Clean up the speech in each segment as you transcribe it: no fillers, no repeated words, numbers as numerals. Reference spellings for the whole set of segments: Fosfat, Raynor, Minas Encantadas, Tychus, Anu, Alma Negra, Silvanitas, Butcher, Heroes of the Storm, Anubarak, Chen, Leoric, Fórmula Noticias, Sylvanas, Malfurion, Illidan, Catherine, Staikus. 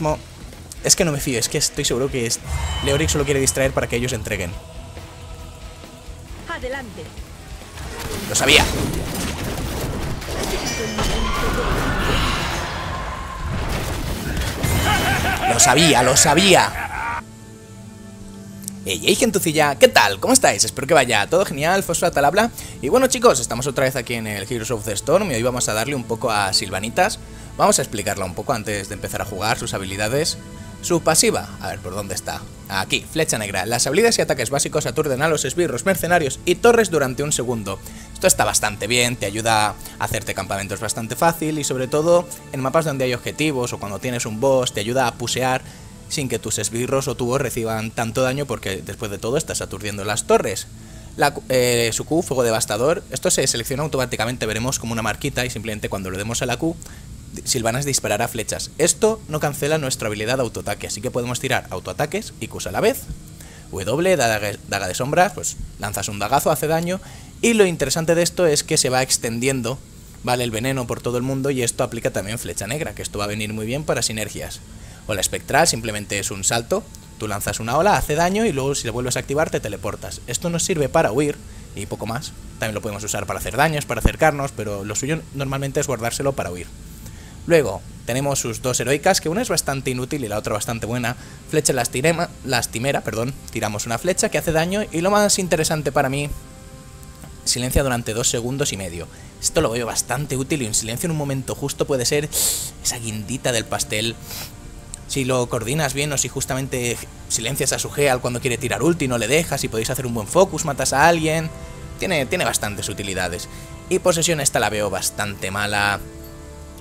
mismo es que no me fío, es que estoy seguro que Leoric solo quiere distraer para que ellos entreguen. Adelante. ¡Lo sabía! ¡Lo sabía, lo sabía! Hey, hey, gentucilla, ¿qué tal? ¿Cómo estáis? Espero que vaya todo genial, Fosfat al habla. Y bueno, chicos, estamos otra vez aquí en el Heroes of the Storm y hoy vamos a darle un poco a Silvanitas. Vamos a explicarla un poco antes de empezar a jugar, sus habilidades. Su pasiva, a ver por dónde está. Aquí, flecha negra. Las habilidades y ataques básicos aturden a los esbirros, mercenarios y torres durante un segundo. Esto está bastante bien, te ayuda a hacerte campamentos bastante fácil y sobre todo en mapas donde hay objetivos o cuando tienes un boss te ayuda a pusear sin que tus esbirros o tu boss reciban tanto daño porque después de todo estás aturdiendo las torres. Su Q, fuego devastador, esto se selecciona automáticamente, veremos como una marquita y simplemente cuando le demos a la Q... Silvanas disparará flechas. Esto no cancela nuestra habilidad autoataque, así que podemos tirar autoataques y Qs a la vez. W, daga de sombras, pues lanzas un dagazo, hace daño. Y lo interesante de esto es que se va extendiendo, vale, el veneno por todo el mundo y esto aplica también flecha negra, que esto va a venir muy bien para sinergias. Ola espectral simplemente es un salto, tú lanzas una ola, hace daño y luego si la vuelves a activar te teleportas. Esto nos sirve para huir y poco más. También lo podemos usar para hacer daños, para acercarnos, pero lo suyo normalmente es guardárselo para huir. Luego tenemos sus dos heroicas, que una es bastante inútil y la otra bastante buena. Flecha lastimera, perdón, tiramos una flecha que hace daño y lo más interesante para mí, silencia durante 2,5 segundos. Esto lo veo bastante útil y un silencio en un momento justo puede ser esa guindita del pastel. Si lo coordinas bien o si justamente silencias a su Heal cuando quiere tirar ulti, no le dejas y podéis hacer un buen focus, matas a alguien, tiene bastantes utilidades. Y posesión esta la veo bastante mala.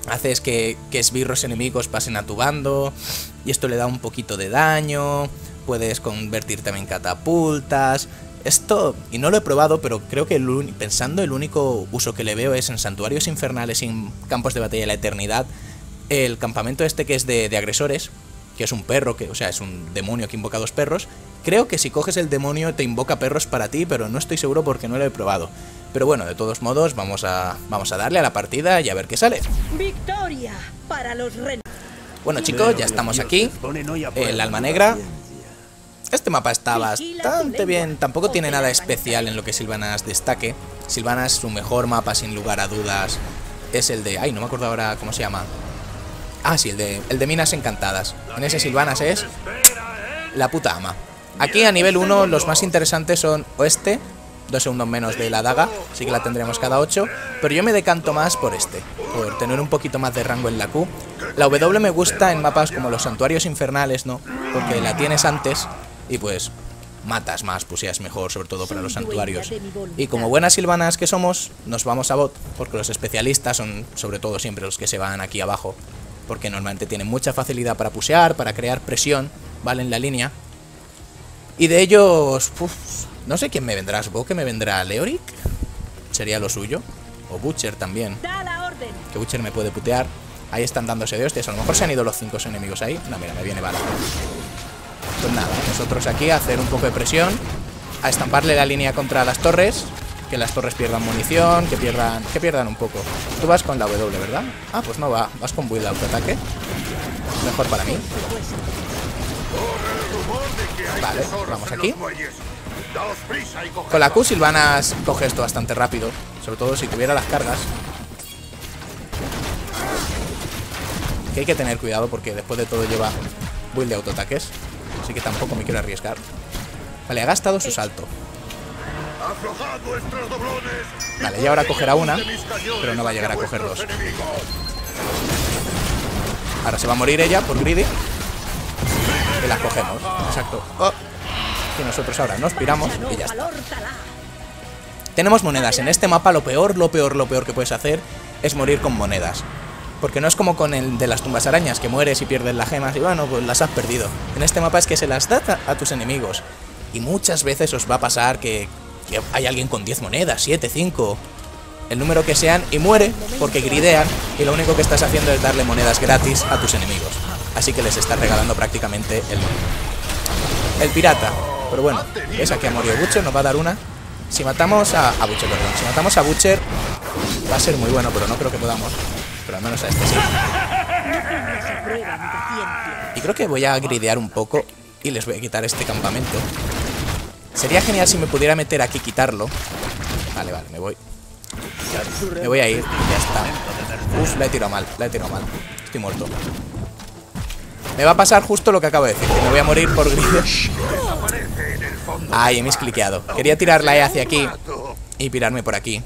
Haces que esbirros enemigos pasen a tu bando y esto le da un poquito de daño, puedes convertir también catapultas, esto, y no lo he probado, pero creo que pensando el único uso que le veo es en santuarios infernales y en campos de batalla de la eternidad, el campamento este que es de agresores, que es un perro, o sea, es un demonio que invoca a dos perros, creo que si coges el demonio te invoca perros para ti, pero no estoy seguro porque no lo he probado. Pero bueno, de todos modos, vamos a darle a la partida y a ver qué sale. Victoria para los renos. Bueno, chicos, ya estamos aquí. El Alma Negra. Este mapa está bastante bien. Tampoco tiene nada especial en lo que Sylvanas destaque. Sylvanas, su mejor mapa, sin lugar a dudas, es el de... Ay, no me acuerdo ahora cómo se llama. Ah, sí, el de Minas Encantadas. En ese Sylvanas es... la puta ama. Aquí a nivel 1 los más interesantes son oeste... 2 segundos menos de la daga, así que la tendremos cada 8, pero yo me decanto más por este, por tener un poquito más de rango en la Q. La W me gusta en mapas como los santuarios infernales, ¿no? Porque la tienes antes y pues matas más, puseas mejor, sobre todo para los santuarios. Y como buenas silvanas que somos, nos vamos a bot, porque los especialistas son sobre todo siempre los que se van aquí abajo, porque normalmente tienen mucha facilidad para pusear, para crear presión, ¿vale? En la línea. Y de ellos... Uf, no sé quién me vendrá, supongo que me vendrá Leoric, sería lo suyo, o Butcher también, que Butcher me puede putear. Ahí están dándose de hostias, a lo mejor se han ido los 5 enemigos ahí. No, mira, me viene bala. Pues nada, nosotros aquí a hacer un poco de presión, a estamparle la línea contra las torres, que las torres pierdan munición, que pierdan un poco. Tú vas con la W, ¿verdad? Ah, pues no va, vas con build autoataque, mejor para mí. Vale, vamos aquí. Con la Q Sylvanas coge esto bastante rápido, sobre todo si tuviera las cargas. Que hay que tener cuidado porque después de todo lleva build de autoataques, así que tampoco me quiero arriesgar. Vale, ha gastado su salto. Vale, y ahora cogerá una, pero no va a llegar a coger dos. Ahora se va a morir ella por greedy. Y las cogemos, exacto. Oh. Y nosotros ahora nos piramos y ya está. Tenemos monedas en este mapa. Lo peor que puedes hacer es morir con monedas, porque no es como con el de las tumbas arañas, que mueres y pierdes las gemas y bueno, pues las has perdido. En este mapa es que se las das a tus enemigos y muchas veces os va a pasar que hay alguien con 10 monedas, 7, 5, el número que sean, y muere porque gridean y lo único que estás haciendo es darle monedas gratis a tus enemigos, así que les estás regalando prácticamente el pirata. Pero bueno, esa que ha morido Butcher nos va a dar una. Si matamos a Butcher, perdón. Si matamos a Butcher va a ser muy bueno, pero no creo que podamos. Pero al menos a este sí. niños aprueban mi paciencia. Y creo que voy a gridear un poco y les voy a quitar este campamento. Sería genial si me pudiera meter aquí y quitarlo. Vale, vale, me voy. Me voy a ir, ya está. Uf, la he tirado mal, la he tirado mal. Estoy muerto. Me va a pasar justo lo que acabo de decir, que me voy a morir por gritos. Ay, he miscliqueado. Quería tirar la E hacia aquí y pirarme por aquí,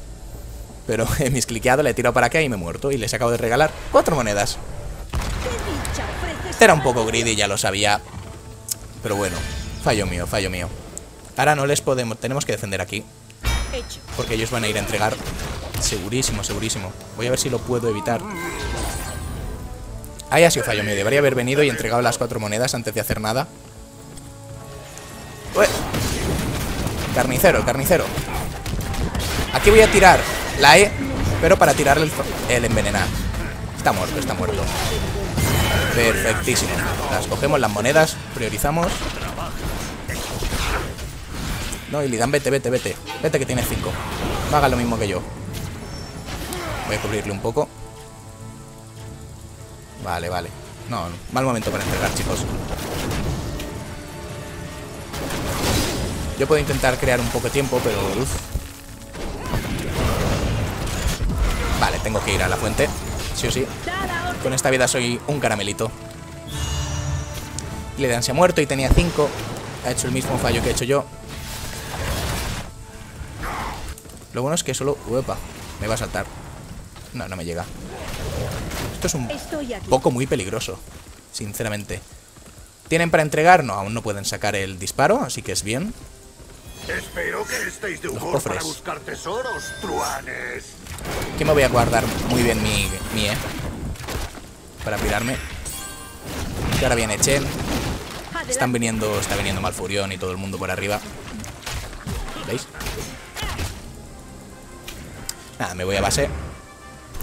pero he miscliqueado, la he tirado para acá y me he muerto. Y les acabo de regalar 4 monedas. Este era un poco greedy, ya lo sabía, pero bueno, fallo mío, fallo mío. Ahora no les podemos, tenemos que defender aquí, porque ellos van a ir a entregar. Segurísimo, segurísimo. Voy a ver si lo puedo evitar. Ahí ha sido fallo mío. Debería haber venido y entregado las 4 monedas antes de hacer nada. Ué. Carnicero, el carnicero. Aquí voy a tirar la E, pero para tirarle el envenenar. Está muerto, está muerto. Perfectísimo. Las cogemos, las monedas, priorizamos. No, Illidan, vete, vete, vete. Vete que tienes 5. No hagas lo mismo que yo. Voy a cubrirle un poco. Vale, vale. No, mal momento para entregar, chicos. Yo puedo intentar crear un poco de tiempo, pero... Uf. Vale, tengo que ir a la fuente. Sí o sí. Con esta vida soy un caramelito. Illidan se ha muerto y tenía 5. Ha hecho el mismo fallo que he hecho yo. Lo bueno es que solo... Uepa, me va a saltar. No, no me llega. Esto es un poco muy peligroso, sinceramente. ¿Tienen para entregar? No, aún no pueden sacar el disparo, así que es bien. Espero que estéis de humor para buscar tesoros, truanes. Que me voy a guardar muy bien mi E para pirarme. Y ahora viene Chen. Está viniendo Malfurion y todo el mundo por arriba. ¿Veis? Nada, me voy a base.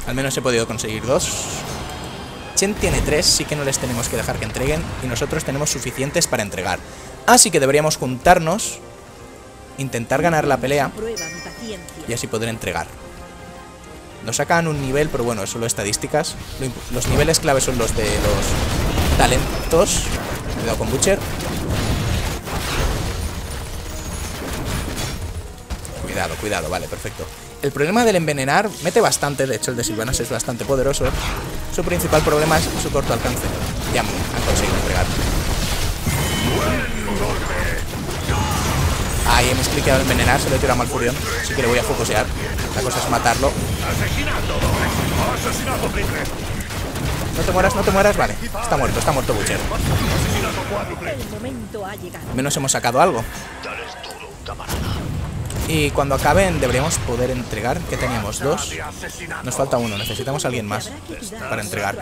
Al menos he podido conseguir 2. Chen tiene 3, sí que no les tenemos que dejar que entreguen. Y nosotros tenemos suficientes para entregar. Así que deberíamos juntarnos, intentar ganar la pelea y así poder entregar. Nos sacan un nivel, pero bueno, es solo estadísticas. Los niveles clave son los de los talentos. Cuidado con Butcher. Cuidado, cuidado, vale, perfecto. El problema del envenenar mete bastante, de hecho el de Sylvanas es bastante poderoso. Su principal problema es su corto alcance. Ya han conseguido entregar. Ahí hemos clicado envenenar, se lo he tirado a Malfurion. Así que le voy a focusear. La cosa es matarlo. No te mueras, no te mueras, vale. Está muerto Butcher. Al menos hemos sacado algo. Y cuando acaben deberíamos poder entregar. Que teníamos 2. Nos falta 1. Necesitamos a alguien más para entregar.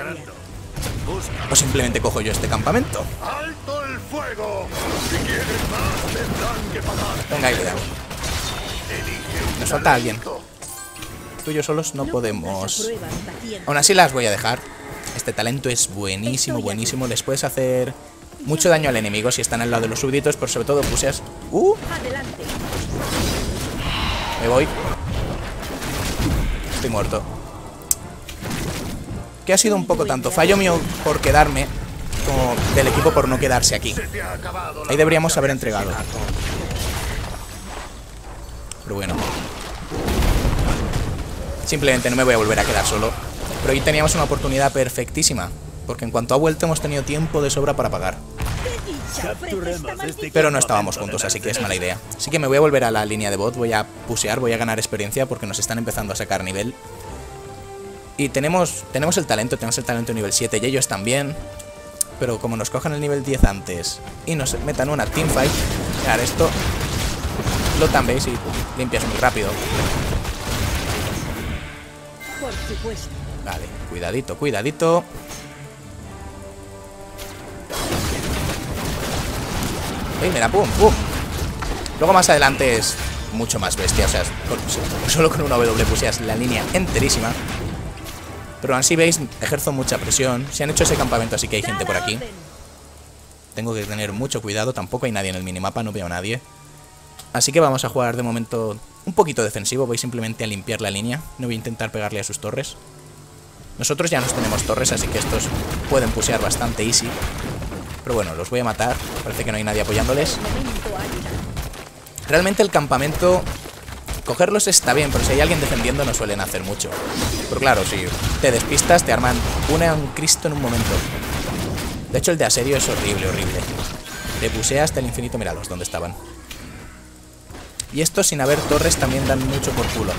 O simplemente cojo yo este campamento. Venga, ahí cuidado. Nos falta alguien. Tú y yo solos no podemos. Aún así las voy a dejar. Este talento es buenísimo, buenísimo. Les puedes hacer mucho daño al enemigo si están al lado de los súbditos. Pero sobre todo puseas... Adelante. Me voy. Estoy muerto. Que ha sido un poco tanto fallo mío por quedarme como del equipo por no quedarse aquí. Ahí deberíamos haber entregado. Pero bueno. Simplemente no me voy a volver a quedar solo. Pero ahí teníamos una oportunidad perfectísima. Porque en cuanto ha vuelto hemos tenido tiempo de sobra para pagar. Pero no estábamos juntos, así que es mala idea. Así que me voy a volver a la línea de bot. Voy a pusear, voy a ganar experiencia porque nos están empezando a sacar nivel. Y tenemos el talento nivel 7 y ellos también. Pero como nos cojan el nivel 10 antes y nos metan una teamfight. Claro, esto lo tambéis y limpias muy rápido. Vale, cuidadito, cuidadito. ¡Ey, mira! ¡Pum! ¡Pum! Luego más adelante es mucho más bestia. O sea, solo con una W puseas la línea enterísima. Pero así veis, ejerzo mucha presión. Se han hecho ese campamento, así que hay gente por aquí. Tengo que tener mucho cuidado. Tampoco hay nadie en el minimapa, no veo a nadie. Así que vamos a jugar de momento un poquito defensivo. Voy simplemente a limpiar la línea. No voy a intentar pegarle a sus torres. Nosotros ya nos tenemos torres, así que estos pueden pushear bastante easy. Pero bueno, los voy a matar. Parece que no hay nadie apoyándoles. Realmente el campamento... cogerlos está bien, pero si hay alguien defendiendo no suelen hacer mucho. Pero claro, si te despistas te arman un Cristo en un momento. De hecho el de asedio es horrible, horrible. Te pusea hasta el infinito, míralos, donde estaban. Y estos sin haber torres también dan mucho por culo.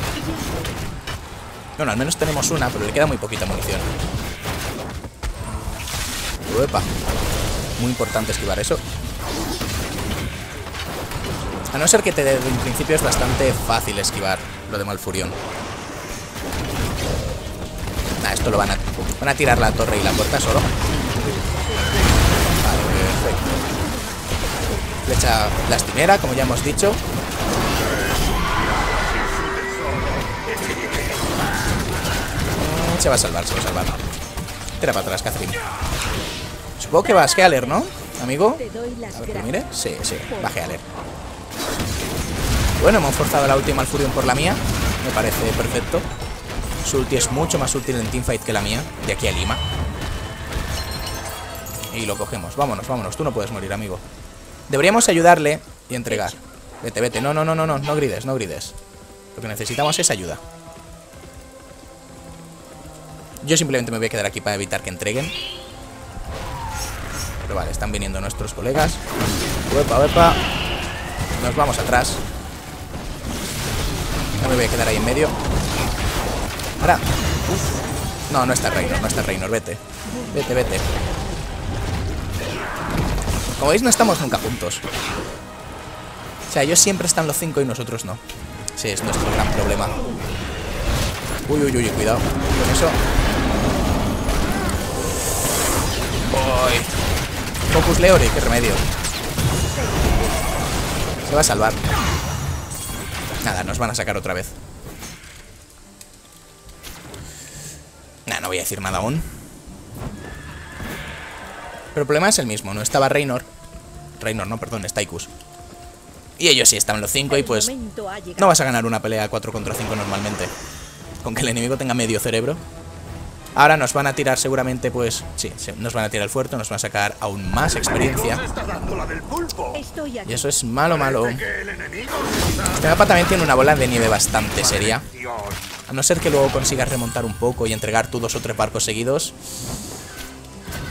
Bueno, al menos tenemos una, pero le queda muy poquita munición. Uepa. Muy importante esquivar eso. A no ser que te dé en principio es bastante fácil esquivar lo de Malfurion. Nah, esto lo van a... van a tirar la torre y la puerta solo. Vale, perfecto. Flecha lastimera, como ya hemos dicho. Se va a salvar, se va a salvar. Tira para atrás, Catherine. Supongo que va a Skealer, ¿no, amigo? A ver que mire. Sí, sí, va a Skealer. Bueno, hemos forzado la ulti de Malfurion por la mía. Me parece perfecto. Su ulti es mucho más útil en teamfight que la mía. De aquí a Lima. Y lo cogemos. Vámonos, vámonos. Tú no puedes morir, amigo. Deberíamos ayudarle y entregar. Vete, vete. No, no, no, no, no. No grides, no grides. Lo que necesitamos es ayuda. Yo simplemente me voy a quedar aquí para evitar que entreguen. Pero vale, están viniendo nuestros colegas. Uepa, uepa. Nos vamos atrás. No me voy a quedar ahí en medio. Ahora. Uf. No, no está Raynor, no está Raynor. Vete. Vete, vete. Como veis, no estamos nunca juntos. O sea, ellos siempre están los 5 y nosotros no. Sí, es nuestro gran problema. Uy, uy, uy, cuidado con eso. Uy. Focus Leoric, qué remedio. Se va a salvar. Nada, nos van a sacar otra vez. Nah, no voy a decir nada aún. Pero el problema es el mismo, no estaba Raynor. Raynor, no, perdón, Staikus. Y ellos sí estaban los 5 y pues... no vas a ganar una pelea 4 contra 5 normalmente. Con que el enemigo tenga medio cerebro. Ahora nos van a tirar seguramente pues... sí, nos van a tirar el fuerte, nos van a sacar aún más experiencia. Y eso es malo, malo. Este mapa también tiene una bola de nieve bastante seria. A no ser que luego consigas remontar un poco y entregar tú 2 o 3 barcos seguidos.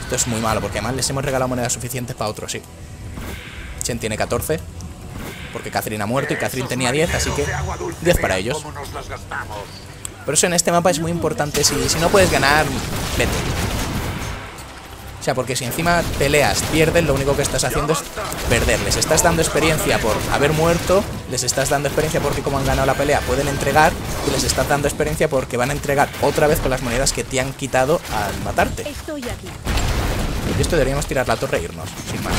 Esto es muy malo, porque además les hemos regalado monedas suficientes para otros, sí. Chen tiene 14. Porque Catherine ha muerto y Catherine tenía 10, así que 10 para ellos. Por eso en este mapa es muy importante, si no puedes ganar, vete. O sea, porque si encima peleas, pierden, lo único que estás haciendo es perder. Les estás dando experiencia por haber muerto, les estás dando experiencia porque como han ganado la pelea pueden entregar, y les estás dando experiencia porque van a entregar otra vez con las monedas que te han quitado al matarte. Y esto deberíamos tirar la torre e irnos, sin más.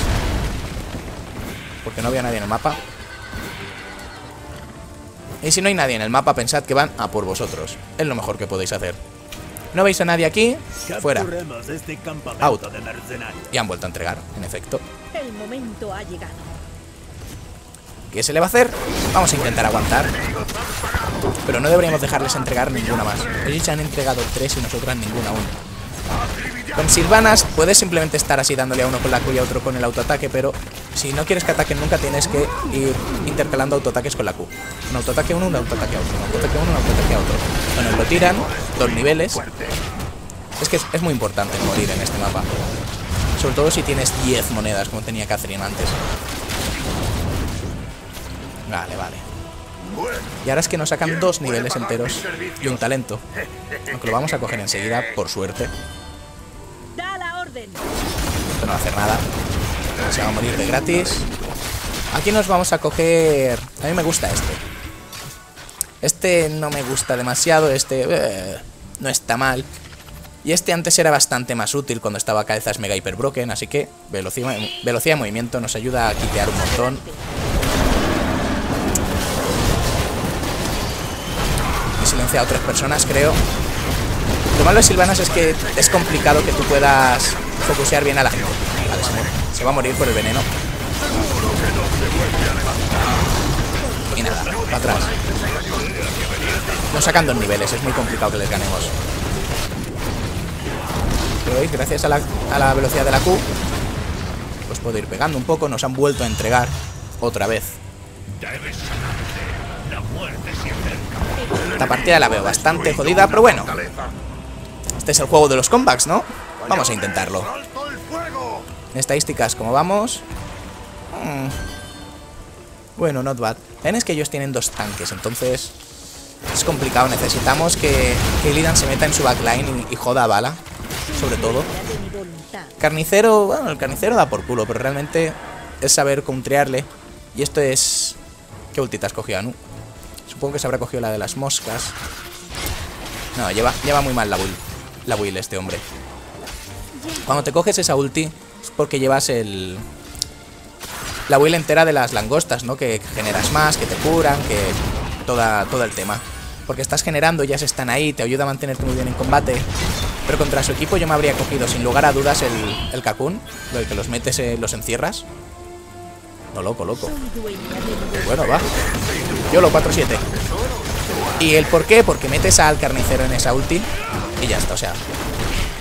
Porque no había nadie en el mapa. Y si no hay nadie en el mapa, pensad que van a por vosotros. Es lo mejor que podéis hacer. No veis a nadie aquí, fuera. Out. Y han vuelto a entregar, en efecto. El momento ha llegado. ¿Qué se le va a hacer? Vamos a intentar aguantar. Pero no deberíamos dejarles entregar ninguna más. Ellos ya han entregado 3 y nosotras ninguna aún. Con Sylvanas puedes simplemente estar así dándole a uno con la Q y a otro con el autoataque, pero... si no quieres que ataquen nunca, tienes que ir intercalando autoataques con la Q. Un autoataque a uno, un autoataque a otro. Un autoataque a uno, un autoataque a otro. Bueno, lo tiran, 2 niveles. Es que es muy importante morir en este mapa. Sobre todo si tienes 10 monedas, como tenía Catherine antes. Vale, vale. Y ahora es que nos sacan 2 niveles enteros y un talento. Aunque lo vamos a coger enseguida, por suerte. Esto no va a hacer nada. Se va a morir de gratis. Aquí nos vamos a coger... a mí me gusta este. Este no me gusta demasiado. Este no está mal. Y este antes era bastante más útil cuando estaba cabezas mega hiper broken. Así que velocidad de movimiento nos ayuda a quitear un montón. He silenciado a 3 personas, creo. Lo malo de Sylvanas es que es complicado que tú puedas focusear bien a la gente. Vale, se va a morir por el veneno. Y nada, para atrás. Nos sacan 2 niveles, es muy complicado que les ganemos. puedo ir, gracias a la velocidad de la Q, pues puedo ir pegando un poco. Nos han vuelto a entregar otra vez. Esta partida la veo bastante jodida, pero bueno. Este es el juego de los comebacks, ¿no? Vamos a intentarlo. Estadísticas, ¿cómo vamos? Bueno, not bad. También es que ellos tienen dos tanques, entonces es complicado. Necesitamos que Illidan se meta en su backline y joda a bala, sobre todo. Carnicero, bueno, el carnicero da por culo, pero realmente es saber contrearle. Y esto es... ¿Qué ultita has cogido, Anu? Supongo que se habrá cogido la de las moscas. No, lleva muy mal la build este hombre. Cuando te coges esa ulti es porque llevas la build entera de las langostas, ¿no? Que generas más, que te curan, que todo el tema. Porque estás generando, ya se están ahí, te ayuda a mantenerte muy bien en combate. Pero contra su equipo yo me habría cogido sin lugar a dudas el Kakun, el que los metes, los encierras. No, loco. Bueno, va. Yo lo 4-7. ¿Y el por qué? Porque metes al carnicero en esa ulti y ya está. O sea,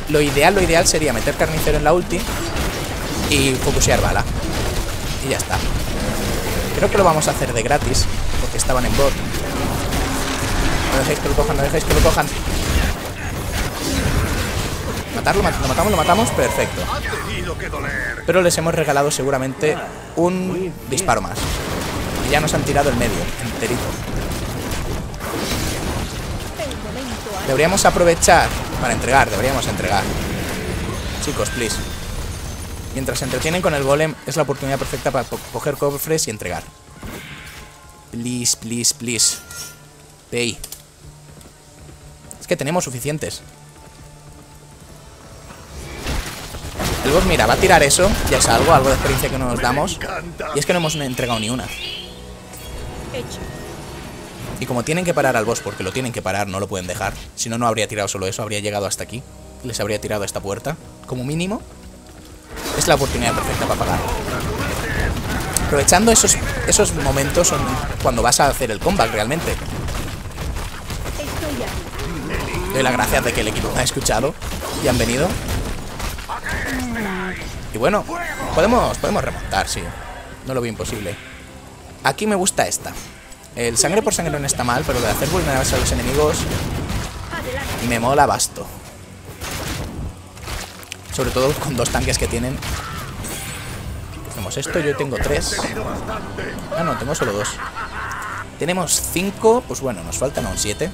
lo ideal sería meter carnicero en la ulti y focusear bala. Y ya está. Creo que lo vamos a hacer de gratis, porque estaban en bot. No dejéis que lo cojan, no dejéis que lo cojan. Matarlo, lo matamos, perfecto. Pero les hemos regalado seguramente un disparo más. Y ya nos han tirado el medio, enterito. Deberíamos aprovechar para entregar, Chicos, please. Mientras se entretienen con el golem, es la oportunidad perfecta para coger cofres y entregar. Please, please, please. Pay. Es que tenemos suficientes. El boss, mira, va a tirar eso. Ya es algo de experiencia que no nos damos. Y es que no hemos entregado ni una. Y como tienen que parar al boss, porque lo tienen que parar, no lo pueden dejar. Si no, no habría tirado solo eso, habría llegado hasta aquí. Les habría tirado a esta puerta, como mínimo. Es la oportunidad perfecta para pagar. Aprovechando esos momentos son cuando vas a hacer el comeback realmente. Doy las gracias de que el equipo me ha escuchado y han venido. Y bueno, podemos remontar, sí. No lo veo imposible. Aquí me gusta esta. El sangre por sangre no está mal, pero lo de hacer vulnerables a los enemigos me mola basto. Sobre todo con dos tanques que tienen. Hacemos esto, yo tengo 3. Ah, no, tengo solo 2. Tenemos 5, pues bueno, nos faltan aún 7.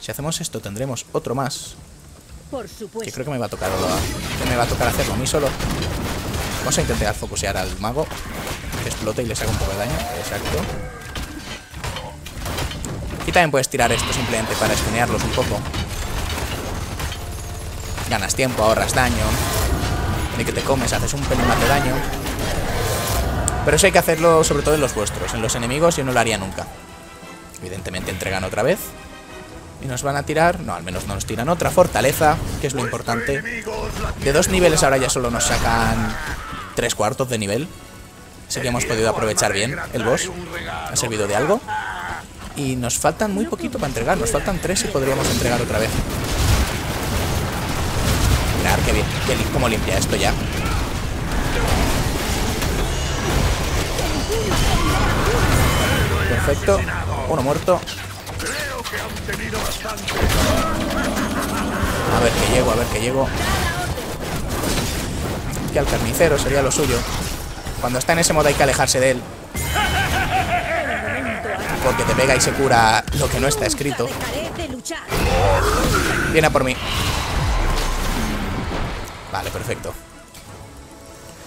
Si hacemos esto tendremos otro más. Que creo que me va a tocar hacerlo a mí solo. Vamos a intentar focusear al mago, que explote y le saca un poco de daño. Exacto. Y también puedes tirar esto simplemente para escanearlos un poco. Ganas tiempo, ahorras daño. De que te comes, haces un pelín más de daño. Pero eso hay que hacerlo sobre todo en los vuestros. En los enemigos yo no lo haría nunca. Evidentemente entregan otra vez. Y nos van a tirar, no, al menos no nos tiran otra fortaleza, que es lo importante. De 2 niveles ahora ya solo nos sacan 3/4 de nivel. Así que hemos podido aprovechar bien el boss. Ha servido de algo. Y nos faltan muy poquito para entregar. Nos faltan 3 y podríamos entregar otra vez. Mirad qué bien, cómo limpia esto ya. Perfecto. Uno muerto. A ver que llego, Que al carnicero sería lo suyo. Cuando está en ese modo hay que alejarse de él, porque te pega y se cura lo que no está escrito. Viene a por mí. Vale, perfecto.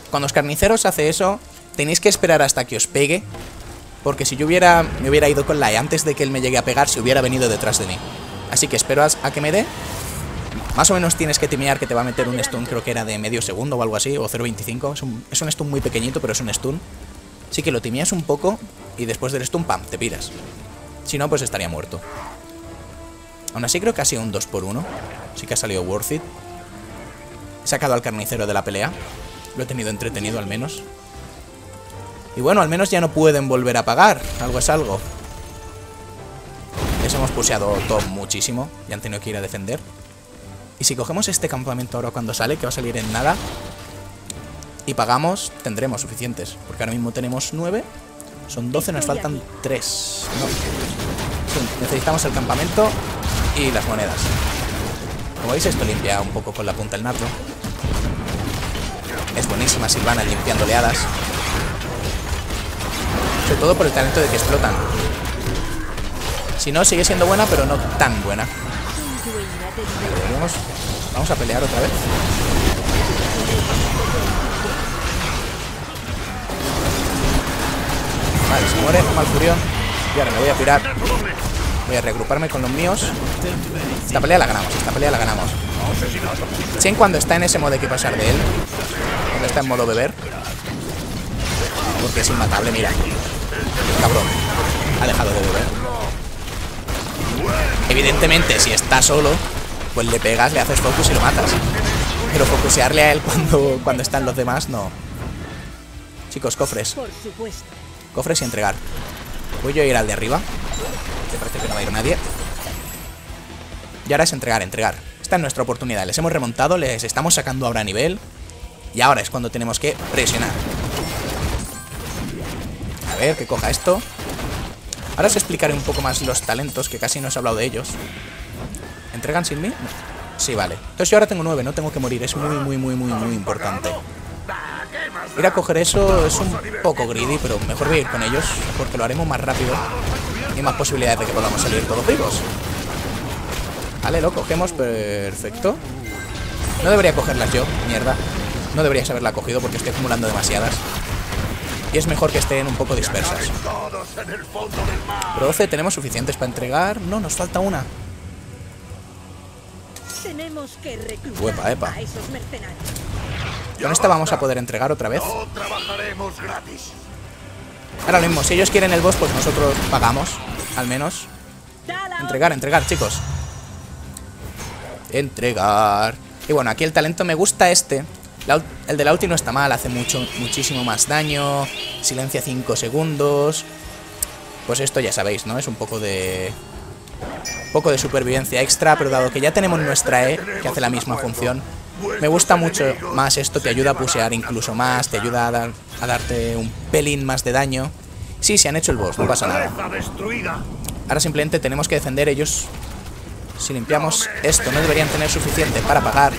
Cuando los carniceros hace eso, tenéis que esperar hasta que os pegue. Porque si yo me hubiera ido con la E antes de que él me llegue a pegar, si hubiera venido detrás de mí. Así que espero a que me dé. Más o menos tienes que timear que te va a meter un stun, creo que era de medio segundo o algo así, o 0.25. Es un stun muy pequeñito, pero es un stun. Así que lo timeas un poco y después del stun, ¡pam!, te piras. Si no, pues estaría muerto. Aún así creo que ha sido un 2x1. Sí que ha salido worth it. He sacado al carnicero de la pelea. Lo he tenido entretenido al menos. Y bueno, al menos ya no pueden volver a pagar. Algo es algo. Les hemos puseado top muchísimo. Ya han tenido que ir a defender. Y Y si cogemos este campamento ahora cuando sale, que va a salir en nada, y pagamos, tendremos suficientes. Porque ahora mismo tenemos 9. Son 12, nos faltan 3. No. Necesitamos el campamento y las monedas. Como veis, esto limpia un poco con la punta del nardo. Es buenísima Sylvana limpiando oleadas. Sobre todo por el talento de que explotan. Si no, sigue siendo buena, pero no tan buena. Vamos a pelear otra vez. Vale, se muere Malfurion. Y ahora me voy a pirar. Voy a reagruparme con los míos. Esta pelea la ganamos, esta pelea la ganamos. Chen cuando está en ese modo hay que pasar de él. Cuando está en modo beber. Porque es inmatable, mira. Cabrón. Ha dejado de beber. Evidentemente, si está solo, pues le pegas, le haces focus y lo matas. Pero focusearle a él cuando están los demás, no. Chicos, cofres. Cofres y entregar. Voy yo a ir al de arriba. Me parece que no va a ir nadie. Y ahora es entregar, entregar. Esta es nuestra oportunidad. Les hemos remontado, les estamos sacando ahora a nivel. Y ahora es cuando tenemos que presionar. A ver, que coja esto. Ahora os explicaré un poco más los talentos, que casi no os he hablado de ellos. ¿Entregan sin mí? No. Sí, vale. Entonces yo ahora tengo 9, no tengo que morir. Es muy importante. Ir a coger eso es un poco greedy, pero mejor voy a ir con ellos, porque lo haremos más rápido y más posibilidades de que podamos salir todos vivos. Vale, lo cogemos, perfecto. No debería cogerlas yo, mierda. No deberías haberla cogido porque estoy acumulando demasiadas. Y es mejor que estén un poco dispersas. Pero 12 tenemos suficientes para entregar. No, nos falta una. Uepa, epa. Con esta vamos a poder entregar otra vez. Ahora lo mismo, si ellos quieren el boss, pues nosotros pagamos. Al menos. Entregar, entregar, chicos. Entregar. Y bueno, aquí el talento me gusta este. El de la ulti no está mal, hace muchísimo más daño. Silencia 5 segundos. Pues esto ya sabéis, ¿no? Es un poco de... supervivencia extra, pero dado que ya tenemos nuestra E, que hace la misma función, me gusta mucho más esto, te ayuda a pusear incluso más, te ayuda a darte un pelín más de daño. Sí, se han hecho el boss, no pasa nada. Ahora simplemente tenemos que defender ellos. Si limpiamos esto, no deberían tener suficiente para pagar.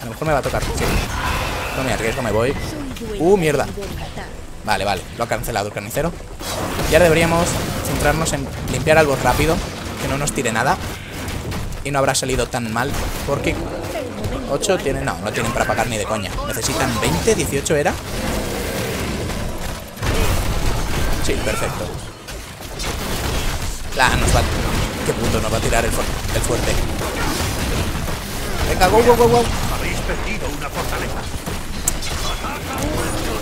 A lo mejor me va a tocar, sí. No me arriesgo, me voy. Mierda. Vale, vale, lo ha cancelado el carnicero. Y ahora deberíamos centrarnos en limpiar algo rápido, que no nos tire nada. Y no habrá salido tan mal, porque 8 tienen... No, no tienen para pagar ni de coña. Necesitan 20, 18 era. Sí, perfecto. Claro, nos va... ¿Qué punto nos va a tirar el fuerte? Venga, go, go, go, go.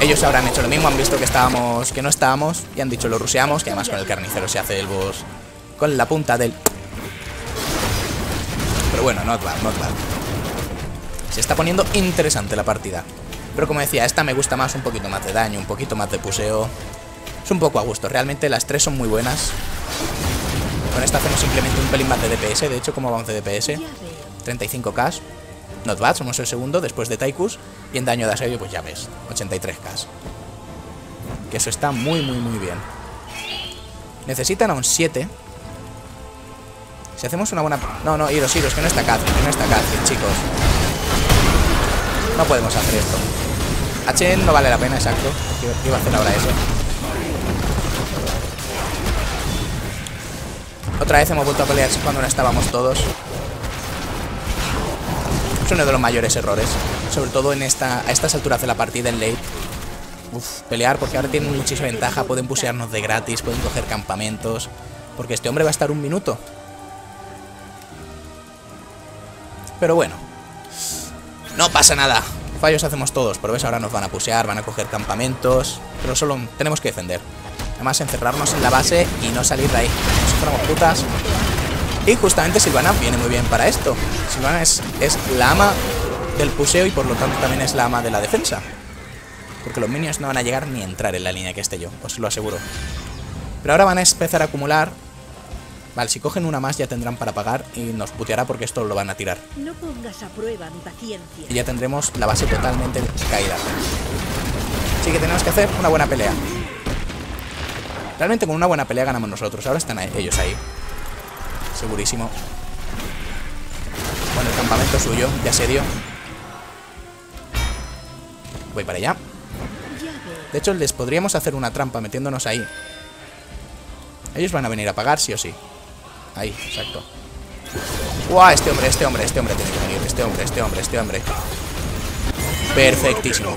Ellos habrán hecho lo mismo, han visto que estábamos, que no estábamos, y han dicho lo ruseamos, que además con el carnicero se hace el boss con la punta del... Pero bueno, not bad, not bad. Se está poniendo interesante la partida. Pero como decía, esta me gusta más, un poquito más de daño, un poquito más de puseo. Es un poco a gusto, realmente las tres son muy buenas. Con esta hacemos simplemente un pelín más de DPS, de hecho como va 11 DPS, 35k. Not bad, somos el segundo después de Tychus. Y en daño de asedio, pues ya ves, 83k. Que eso está muy bien. Necesitan a un 7. Si hacemos una buena... No, no, iros, que no está Catherine, chicos. No podemos hacer esto. A Chen no vale la pena, exacto. Iba a hacer ahora eso. Otra vez hemos vuelto a pelear cuando no estábamos todos. Es uno de los mayores errores, sobre todo en a estas alturas de la partida en late. Uf, pelear, porque ahora tienen muchísima ventaja, pueden pusearnos de gratis, pueden coger campamentos, porque este hombre va a estar un minuto. Pero bueno, no pasa nada, fallos hacemos todos, pero ves, ahora nos van a pusear, van a coger campamentos, pero solo tenemos que defender. Además, encerrarnos en la base y no salir de ahí, como si fuéramos putas. Y justamente Sylvana viene muy bien para esto. Sylvana es la ama del puseo y por lo tanto también es la ama de la defensa. Porque los minions no van a llegar ni a entrar en la línea que esté yo, os lo aseguro. Pero ahora van a empezar a acumular Vale, si cogen una más ya tendrán para pagar y nos puteará porque esto lo van a tirar. No pongas a prueba mi paciencia. Y ya tendremos la base totalmente caída. Así que tenemos que hacer una buena pelea. Realmente con una buena pelea ganamos nosotros. Ahora están ellos ahí. Segurísimo. Bueno, el campamento suyo, de asedio. Voy para allá. De hecho, les podríamos hacer una trampa metiéndonos ahí. Ellos van a venir a pagar, sí o sí. Ahí, exacto. ¡Guau! Este hombre tiene que venir. Este hombre. Perfectísimo.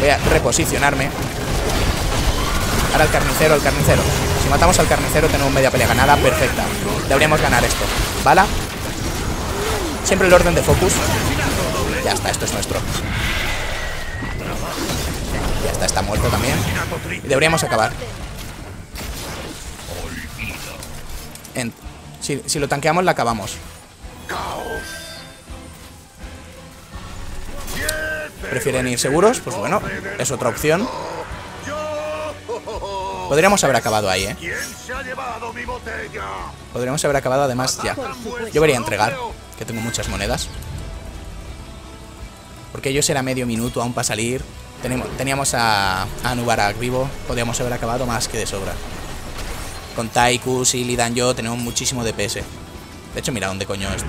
Voy a reposicionarme. Ahora el carnicero. Si matamos al carnicero tenemos media pelea ganada, perfecta. Deberíamos ganar esto. ¿Bala? Siempre el orden de focus. Ya está, esto es nuestro. Ya está, está muerto también. Y deberíamos acabar. Si lo tanqueamos, la acabamos. Prefieren ir seguros, pues bueno, es otra opción. Podríamos haber acabado ahí, ¿eh? Podríamos haber acabado además ya. Yo vería entregar, que tengo muchas monedas. Porque ellos era medio minuto aún para salir. Teníamos a Anubarak vivo. Podríamos haber acabado más que de sobra. Con Tychus y Illidan yo tenemos muchísimo DPS. De hecho, mira dónde coño es.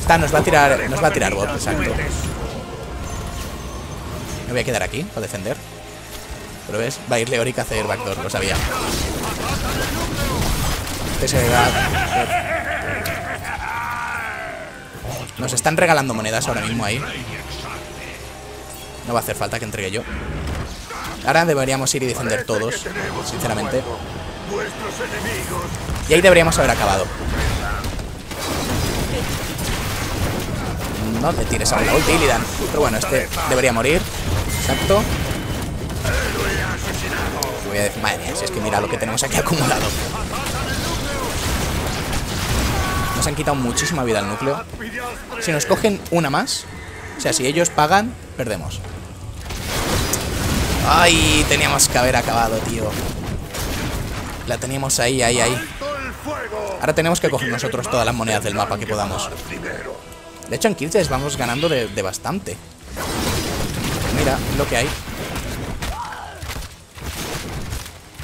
Esta nos va a tirar bot, exacto. Me voy a quedar aquí para defender. Pero ves, va a ir Leoric a hacer backdoor, lo sabía. Este se va. Nos están regalando monedas ahora mismo ahí. No va a hacer falta que entregue yo. Ahora deberíamos ir y defender todos, sinceramente. Y ahí deberíamos haber acabado. No te tires a la ulti, Illidan. Pero bueno, este debería morir. Exacto. Voy a decir, madre mía, si es que mira lo que tenemos aquí acumulado. Nos han quitado muchísima vida al núcleo. Si nos cogen una más, o sea, si ellos pagan, perdemos. Ay, teníamos que haber acabado, tío. La teníamos ahí. Ahora tenemos que coger nosotros todas las monedas del mapa que podamos. De hecho, en kills vamos ganando de bastante. Mira lo que hay.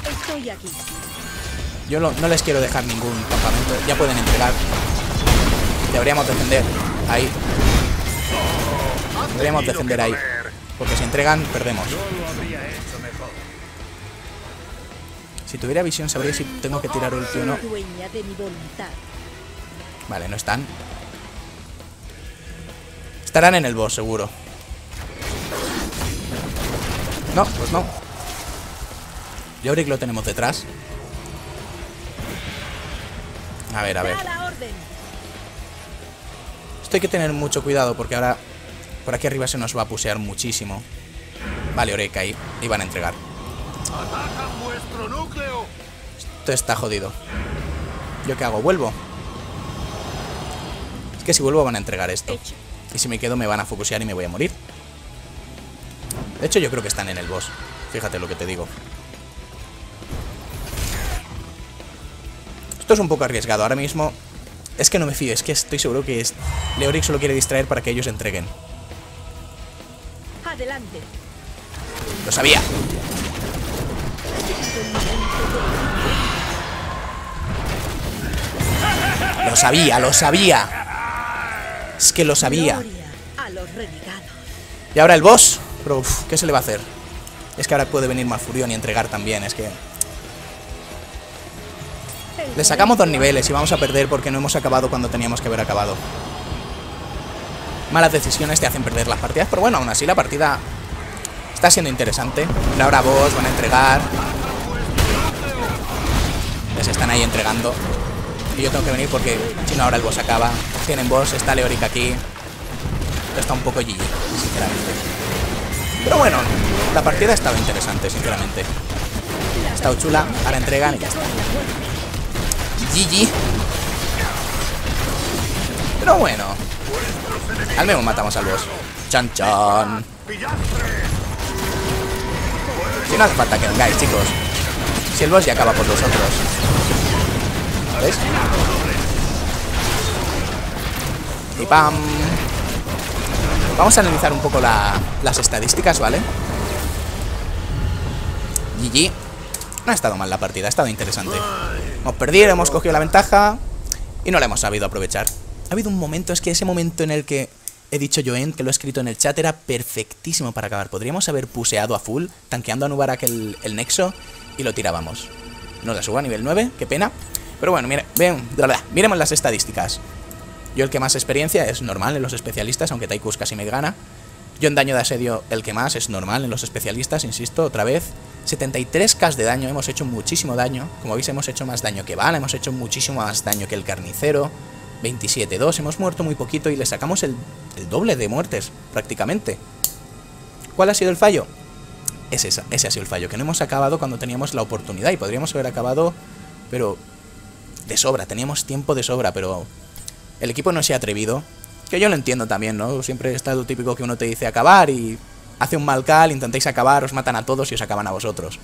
Estoy aquí. Yo no les quiero dejar ningún campamento. Ya pueden entregar. Deberíamos defender ahí. Deberíamos defender ahí. Porque si entregan, perdemos. Si tuviera visión, sabría si tengo que tirar ulti o no. Vale, no están. Estarán en el boss, seguro. No, pues no. Leoric lo tenemos detrás. A ver. Esto hay que tener mucho cuidado porque ahora por aquí arriba se nos va a pusear muchísimo. Vale, Oreca ahí. Y van a entregar. Esto está jodido. ¿Yo qué hago? ¿Vuelvo? Es que si vuelvo van a entregar esto. Y si me quedo me van a focusear y me voy a morir. De hecho yo creo que están en el boss. Fíjate lo que te digo. Es un poco arriesgado, ahora mismo es que no me fío, es que estoy seguro que Leoric solo quiere distraer para que ellos entreguen. Adelante. Lo sabía. Lo sabía. Es que lo sabía. Y ahora el boss, pero uf, ¿qué se le va a hacer? Es que ahora puede venir Malfurion y entregar también, es que... Le sacamos 2 niveles y vamos a perder porque no hemos acabado cuando teníamos que haber acabado. Malas decisiones te hacen perder las partidas, pero bueno, aún así la partida está siendo interesante. Pero ahora vos van a entregar. Les están ahí entregando. Y yo tengo que venir porque si no ahora el boss acaba. Tienen boss, está Leoric aquí. Está un poco GG, sinceramente. Pero bueno, la partida ha estado interesante, sinceramente. Ha estado chula, ahora entregan y ya está. GG. Pero bueno, al menos matamos al boss. Chan chan. no hace falta que vengáis, chicos. Si el boss ya acaba por vosotros. ¿Veis? Y pam. Vamos a analizar un poco las estadísticas, ¿vale? GG. No ha estado mal la partida, ha estado interesante. Hemos perdido, hemos cogido la ventaja y no la hemos sabido aprovechar. Ha habido un momento, es que ese momento en el que he dicho yo, que lo he escrito en el chat, era perfectísimo para acabar. Podríamos haber puseado a full, tanqueando a Anubarak el nexo, y lo tirábamos. Nos la subo a nivel 9, qué pena. Pero bueno, mire, miremos las estadísticas. Yo el que más experiencia, es normal en los especialistas, aunque Tychus casi me gana. Yo en daño de asedio el que más, es normal en los especialistas, insisto, otra vez. 73k de daño, hemos hecho muchísimo daño. Como veis hemos hecho más daño que Van, hemos hecho muchísimo más daño que el carnicero. 27-2, hemos muerto muy poquito y le sacamos el doble de muertes, prácticamente. ¿Cuál ha sido el fallo? Ese ha sido el fallo, que no hemos acabado cuando teníamos la oportunidad y podríamos haber acabado, pero de sobra, teníamos tiempo de sobra, pero el equipo no se ha atrevido, que yo lo entiendo también, ¿no? Siempre está lo típico que uno te dice acabar y hace un mal call, intentáis acabar, os matan a todos y os acaban a vosotros.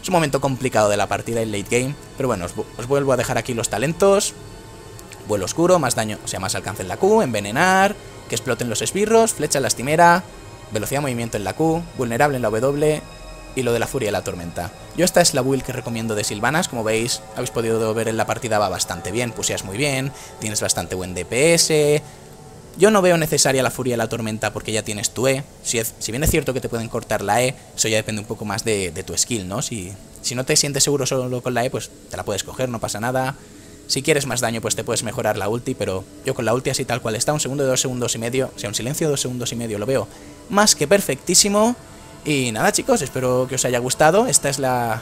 Es un momento complicado de la partida en late game, pero bueno, os vuelvo a dejar aquí los talentos. Vuelo oscuro, más daño, o sea, más alcance en la Q, envenenar, que exploten los esbirros, flecha lastimera, velocidad de movimiento en la Q, vulnerable en la W y lo de la furia de la tormenta. Yo esta es la build que recomiendo de Sylvanas, como veis, habéis podido ver en la partida, va bastante bien, puseas muy bien, tienes bastante buen DPS. Yo no veo necesaria la furia de la tormenta porque ya tienes tu E, si bien es cierto que te pueden cortar la E, eso ya depende un poco más de tu skill, ¿no? Si no te sientes seguro solo con la E, pues te la puedes coger, no pasa nada. Si quieres más daño, pues te puedes mejorar la ulti, pero yo con la ulti así tal cual está, un segundo de 2 segundos y medio, o sea, un silencio de 2 segundos y medio, lo veo más que perfectísimo. Y nada, chicos, espero que os haya gustado. Esta es la...